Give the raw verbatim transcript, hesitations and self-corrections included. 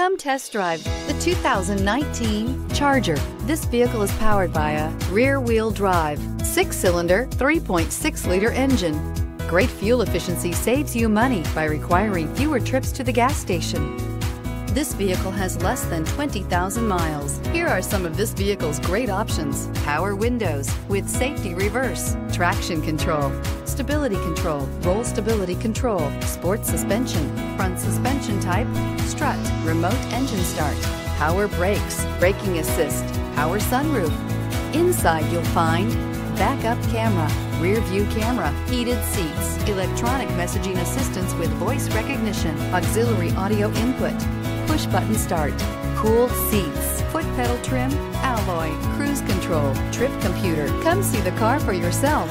Come test drive the two thousand nineteen Charger. This vehicle is powered by a rear-wheel drive, six-cylinder, three point six liter engine. Great fuel efficiency saves you money by requiring fewer trips to the gas station. This vehicle has less than twenty thousand miles. Here are some of this vehicle's great options: power windows with safety reverse, traction control, stability control, roll stability control, sport suspension, front suspension type, strut, remote engine start, power brakes, braking assist, power sunroof. Inside you'll find backup camera, rear view camera, heated seats, electronic messaging assistance with voice recognition, auxiliary audio input, push button start, cool seats, foot pedal trim, alloy, cruise control, trip computer. Come see the car for yourself.